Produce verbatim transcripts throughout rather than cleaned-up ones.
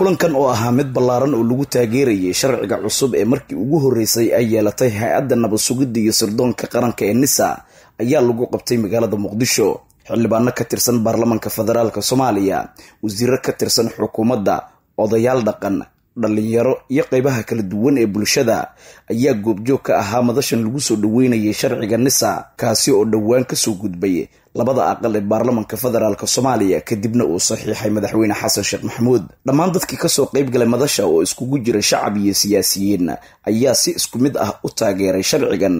kulankan oo ahaa mid ballaaran oo lagu taageerayay sharciga cusub ee markii ugu horeysay ay yeelatay hay'adda nabad sugidda iyo sirdoonka qaranka ee NISA ayaa lagu qabtay magaalada Muqdisho. Xildhibaano ka tirsan baarlamaanka federaalka Soomaaliya, wasiirro ka tirsan xukuumadda, odayaal dhaqan, dhalinyaro iyo qaybaha kala duwan ee bulshada ayaa goobjoog ka ahaa madashan lagu soo dhaweynayay sharciga NISA kaasi oo dhawaan ka soo gudbay labada aqal ee baarlamaanka federaalka Soomaaliya kadibna uu saxiixay madaxweyne Hassan Sheikh Mahmoud. Dhammaan dadkii ka soo qayb galay madasha oo iskugu jiray shacab iyo siyaasiyiin ayaa si isku mid ah u taageeray sharcigan,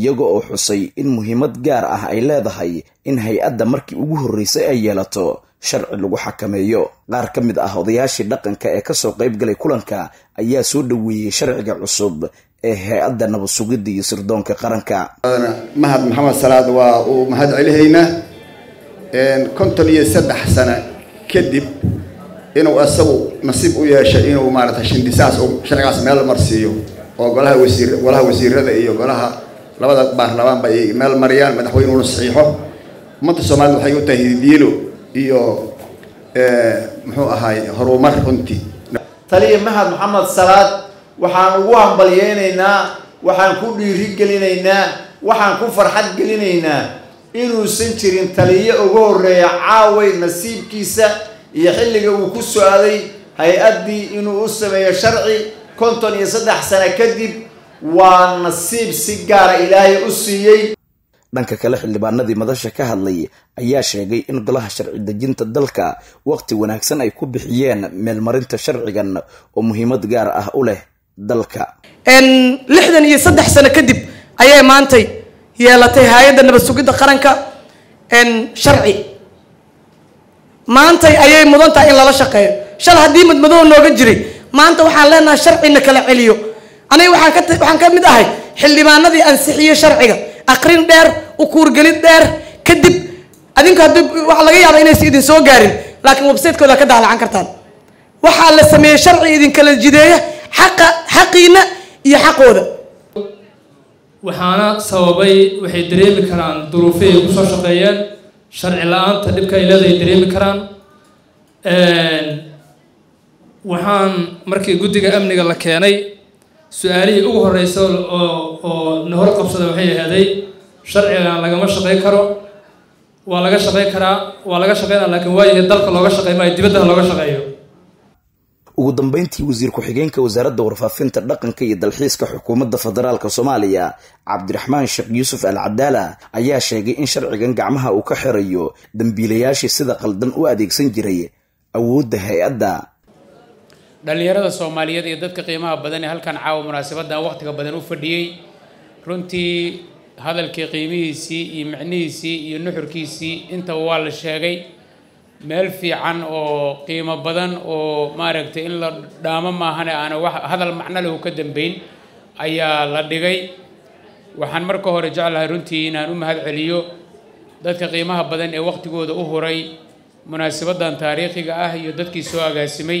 iyaga oo xusay in muhiimad gaar ah ay leedahay in hay'adda markii ugu horeysay ay yeelato sharci lagu xakameeyo. Qaar ka mid ah odayaashii dhaqanka ee ka soo qayb galay kulanka ayaa soo dhaweeyay sharciga cusub ee hay'adda nabad sugidda iyo sirdoonka qaranka. mahad maxamed salaad waa uu mahad celinaynaa in konton iyo saddex sano kadib inuu asagu nasiib u yeeshay inuu maarata shindisaas oo sharcigaas meel marsiyo oo golaha wasiir golaha wasiirada iyo golaha labada baarlamaan ba ay meel mariyaan madaxweynuhu saxiixo ummadda Soomaaliya waxay u tahay diilo iyo ee muxuu ahaay horumar runtii taliye mahad maxamed salaad. waxaan ugu hambalyeynaa, waxaan ku dhiiri gelinaynaa, waxaan ku farxad gelinaynaa inuu san jirin taliye ugu horeeya caaway nasiibkiisa iyo xilliga uu ku socday hay'adii inuu u sameeyo sharci konton iyo saddex sano kadib waa nasiib si gaar Ilaahay u siiyay. dhanka kale xildhibaanadii madasha ka hadlay ayaa sheegay in golaha sharci dejinta dalka waqti wanaagsan ay ku bixiyeen meelmarinta sharcigan oo muhiimad gaar ah u leh dalka. in lixdan iyo saddex sano kadib ayay maantay yeelatay hay'adda nabad sugidda qaranka in sharci maantay ayay mudantahay in lala shaqeeyo. shal haddii madmadow nooga jiray maanta waxaan leenahay sharcina kala celiyo. aniga waxaan ka waxaan ka mid ahay xildhibaanadii ansixiyey sharciga aqrin dheer u kuurgelid dheer kadib adinku haddii wax laga yaabo inaysan idin soo gaarin laakiin website-kooda ka daalacan kartaan. waxaa la sameeyay sharci idin kala jideeya حقينا يا حقوده. وحنا صوابي وحيدريم كران ظروفي وصوش قيان شرع الآن تدبك إلى ذي دريم كران. وحن مركي جودك أمني قال لك يعني سؤالي أوه الرئيس أو نهر قبصة وحيد هذه شرع الآن لقمة شقي كرو ولقى شقي كرا ولقى شقينا لكن واجه الدلق لقى شقي ما يدبته لقى شقيه. ugu dambeyntii wasiir ku xigeenka wasaaradda warfaafinta dhaqanka iyo dalxiiska xukuumadda federaalka Soomaaliya Cabdiraxmaan Sheekh Yuusuf Al-Cadaala ayaa sheegay in sharcigan gacmaha uu ka xirayo dambiilayaashii sida qaldan u adeegsan jiray awoodda hay'adda. dhalinyarada Soomaaliyeed iyo dadka qiimaha badan ee halkan caawa munaasabada waqtiga badan u fadhiyay runtii hadalkii qiimihiisii iyo macnihiisii iyo nuxurkiisii inta waa la sheegay. meel fiican oo qiimo badan oo maaragtay in la dhaamo maahan aan wax hadal macna leh ka dambeyn ayaa la dhigay. waxaan marka hore jeclahay runtii inaan u mahad celiyo dadka qiimaha badan ee waqtigooda u horay munaasabadan taariikhiga ah iyo dadkii soo agaasimay.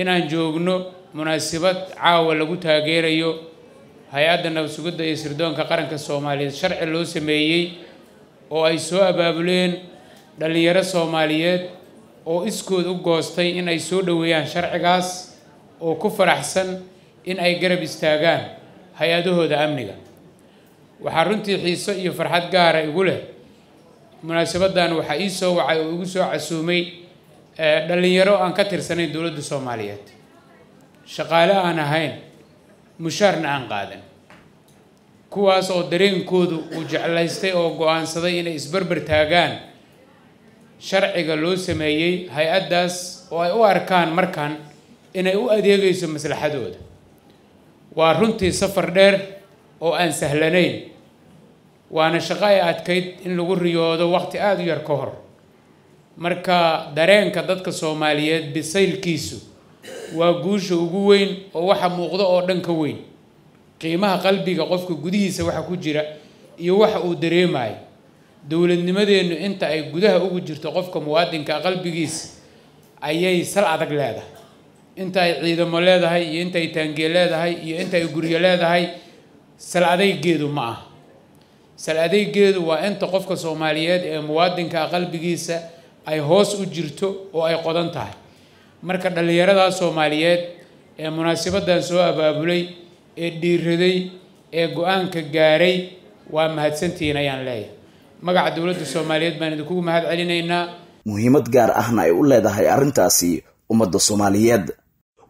inaan joogno munaasabad caawa lagu taageerayo hay'adda nabad sugidda iyo sirdoonka qaranka Soomaaliya sharci loo sameeyay oo ay soo abaabuleen dhalinyaro Soomaaliyeed oo iskood u goostay in ay soo dhaweeyaan sharcigaas oo ku faraxsan in ay garab istaagaan hay'adahooda amniga. waxaa runtii xiiso iyo farxad gaar ah igu leh munaasabadan waxaa ii soo wacay oo igu soo casuumay dhalinyaro aan ka tirsanayn dowladda Soomaaliyeed, shaqaale aan ahayn, mushaarna aan qaadan, kuwaas oo dareenkoodu uu jeclaystay oo go'aansaday inay isbarbar taagaan sharciga loo sameeyay hay'addaas oo ay u arkaan markaan inay u adeegayso maslaxadooda. waa runtii safar dheer oo aan sahlanayn, waana shaqo ay adkayd in lagu riyoodo waqti aad u yar ka hor. marka dareenka dadka Soomaaliyeed bisaylkiisu waa guusha ugu weyn oo waxa muuqdo oo dhanka weyn qiimaha qalbiga qofka gudihiisa waxa ku jira iyo waxa uu dareemay dawladnimadeenu inta ay gudaha ugu jirto qofka muwaadinka qalbigiisa ayay sal adag leedahay inta ay ciidamo leedahay iyo inta ay taange leedahay iyo inta ay guriyo leedahay sal adaygeedu ma aha sal adaygeedu waa inta qofka Soomaaliyeed ee muwaadinka qalbigiisa ay hoos u jirto oo ay qodan tahay marka dhalinyarada Soomaaliyeed ee munaasabadan soo abaabulay ee dhiiraday ee go'aanka gaaray waa mahadsantiin ayaan leeyahay magaca dawladda Soomaaliyeed baan idinku mahad celinaynaa muhiimad gaar ahna ay u leedahay arintaasi ummadda Soomaaliyeed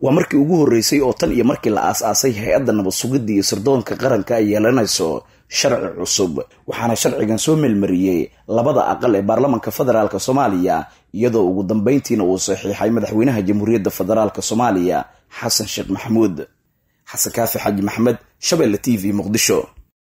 waa markii ugu horeysay oo tan iyo markii la aasaasay hay'adda nabad sugidda iyo sirdoonka qaranka ay yeelanayso sharci cusub waxaana sharcigan soo melmariyay labada aqal ee baarlamaanka federaalka Soomaaliya iyadoo ugu dambeyntiina uu saxiixay madaxweynaha jamhuuriyadda federaalka Soomaaliya Hassan Sheikh Mahmoud Hassan Sheikh Mahmoud Shabeelle T V Muqdisho.